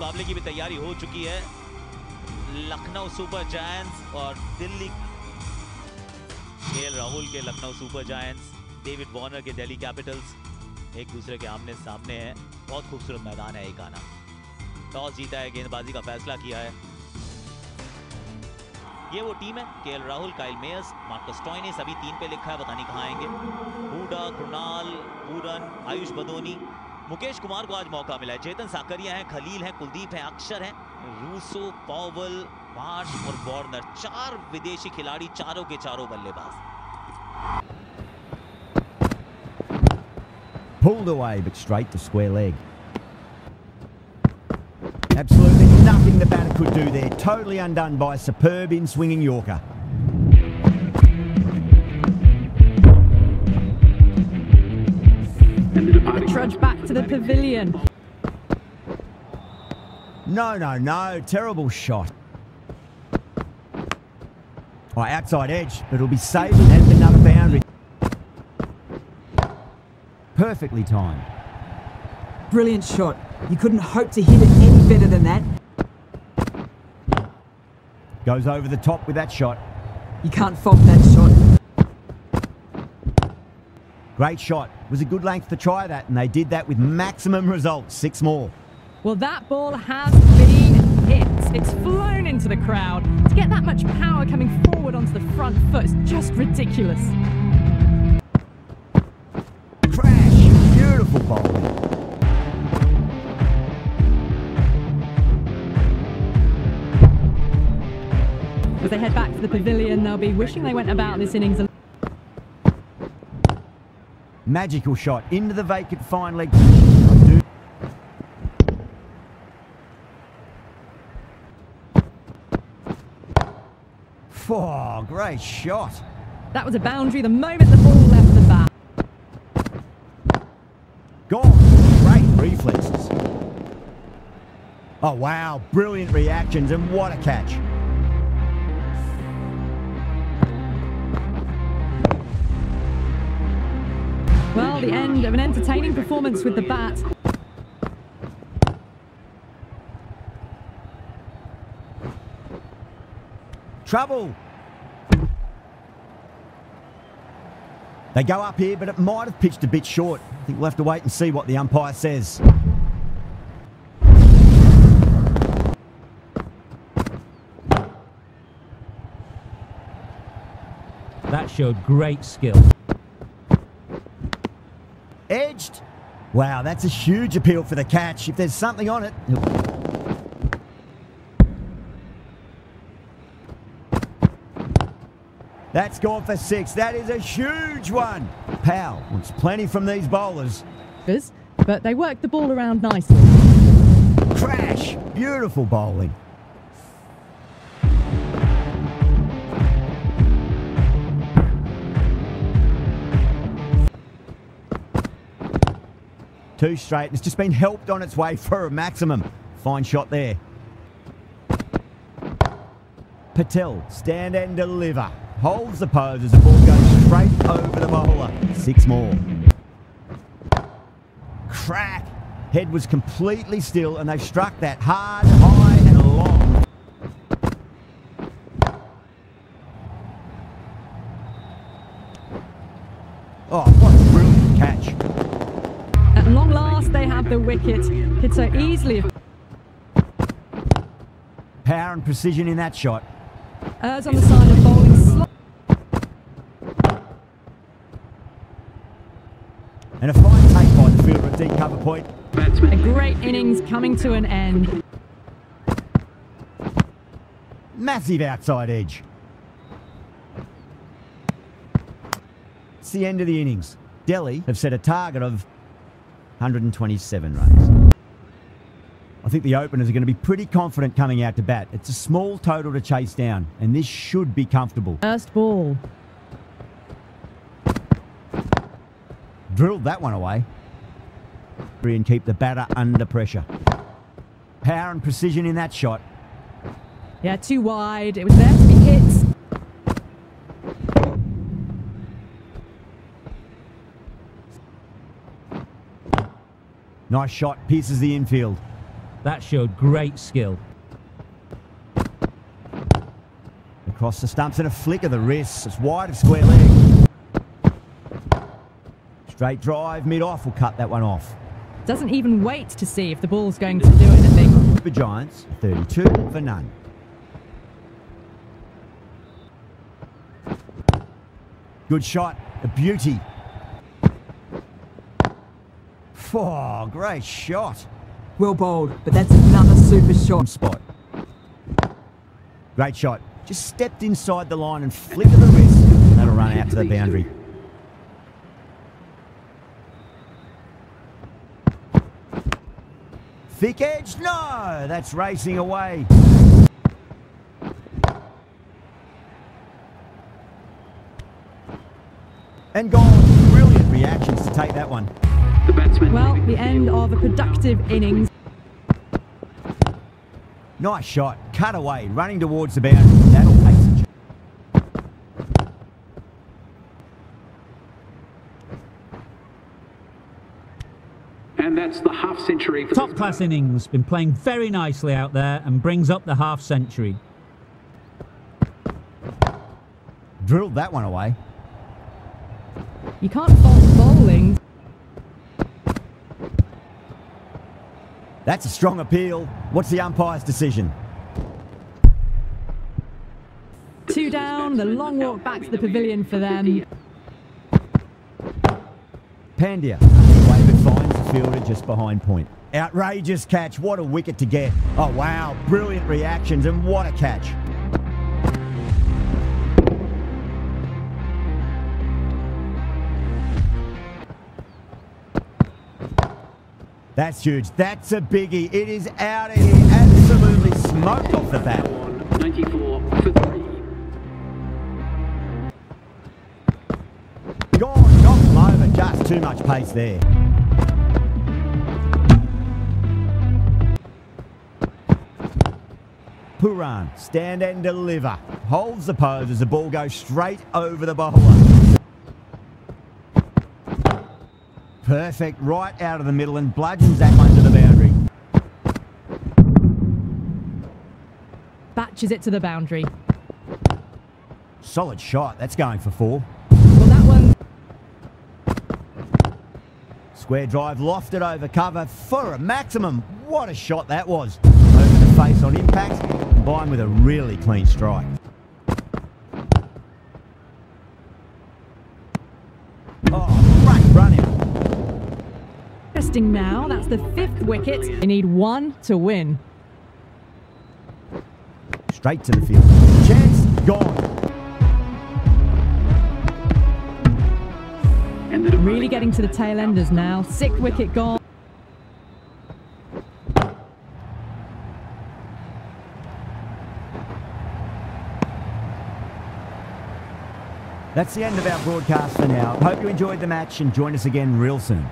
मुकाबले की भी तैयारी हो चुकी है लखनऊ सुपर जायंट्स और दिल्ली। केएल राहुल के Lucknow Super Giants, David Warner के दिल्ली कैपिटल्स एक दूसरे के आमने सामने हैं। बहुत खूबसूरत मैदान है। एक आना टॉस जीता है, गेंदबाजी का फैसला किया है। ये वो टीम है, KL Rahul, Kyle Mayers, Marcus टॉयने, सभी 3 पे लिखा है, पता नहीं कहाँ आएंगे। हुडा, कृणाल, पूरन, आयुष बदोनी, मुकेश कुमार को आज मौका मिला है। जेतन साकरिया हैं, खलील हैं, कुलदीप हैं, अक्षर हैं, रूसो, पॉवेल, वार्स और बॉर्नर, 4 विदेशी खिलाड़ी, चारों के चारों बल्लेबाज। Pulled away but straight to square leg. Absolutely nothing the batter could do there. Totally undone by a superb in-swinging Yorker. Trudge back to the pavilion. No. Terrible shot. All right, outside edge, but it'll be saved and that's another boundary. Perfectly timed. Brilliant shot. You couldn't hope to hit it any better than that. Goes over the top with that shot. You can't fault that shot. Great shot. Was a good length to try that, and they did that with maximum results. 6 more. Well, that ball has been hit. It's flown into the crowd. To get that much power coming forward onto the front foot is just ridiculous. Crash. Beautiful ball. As they head back to the pavilion, they'll be wishing they went about this innings. Magical shot into the vacant fine leg. Oh, great shot. That was a boundary the moment the ball left the bat. Gone. Great reflexes. Oh, wow. Brilliant reactions and what a catch. Well, the end of an entertaining performance with the bat. Trouble. They go up here, but it might have pitched a bit short. I think we'll have to wait and see what the umpire says. That showed great skill. Edged. Wow, that's a huge appeal for the catch. If there's something on it. That's gone for 6. That is a huge one. Powell wants plenty from these bowlers. But they work the ball around nicely. Crash. Beautiful bowling. Too straight, and it's just been helped on its way for a maximum. Fine shot there. Patel, stand and deliver. Holds the pose as the ball goes straight over the bowler. 6 more. Crack. Head was completely still, and they've struck that hard, high, and long. Oh, what a brilliant catch. Long last, they have the wicket. Could so easily. Power and precision in that shot. Errs on the side of bowling slot. And a fine take by the fielder at deep cover point. A great innings coming to an end. Massive outside edge. It's the end of the innings. Delhi have set a target of 127 runs. I think the openers are going to be pretty confident coming out to bat. It's a small total to chase down, and this should be comfortable. First ball. Drilled that one away. And keep the batter under pressure. Power and precision in that shot. Yeah, too wide. It was there to be hit. Nice shot, pierces the infield. That showed great skill. Across the stumps and a flick of the wrist. It's wide of square leg. Straight drive, mid-off will cut that one off. Doesn't even wait to see if the ball's going to do anything. Super Giants, 32 for none. Good shot, a beauty. Oh, great shot. Well bowled, but that's another super shot. Spot. Great shot. Just stepped inside the line and flicked the wrist. And that'll run out to the boundary. Thick edge, no! That's racing away. And gone. Brilliant reactions to take that one. Well, the end of a productive innings. Nice shot, cut away, running towards the boundary. That'll take some chance. And that's the half century. For top class innings, been playing very nicely out there and brings up the half century. Drilled that one away. You can't fault bowling. That's a strong appeal. What's the umpire's decision? 2 down, the long walk back to the pavilion for them. Pandya, away but finds the fielder just behind point. Outrageous catch, what a wicket to get. Oh wow, brilliant reactions and what a catch. That's huge. That's a biggie. It is out of here. Absolutely smoked off the bat. 94 for 3. Gone. Knocked him over. Just too much pace there. Puran. Stand and deliver. Holds the pose as the ball goes straight over the bowler. Perfect, right out of the middle and bludgeons that one to the boundary. Batches it to the boundary. Solid shot, that's going for 4. Well, that one. Square drive, lofted over cover for a maximum. What a shot that was. Over the face on impact, combined with a really clean strike. Now, that's the 5th wicket. They need 1 to win. Straight to the field. Chance gone. And really getting to the tail enders now. 6th wicket gone. That's the end of our broadcast for now. Hope you enjoyed the match and join us again real soon.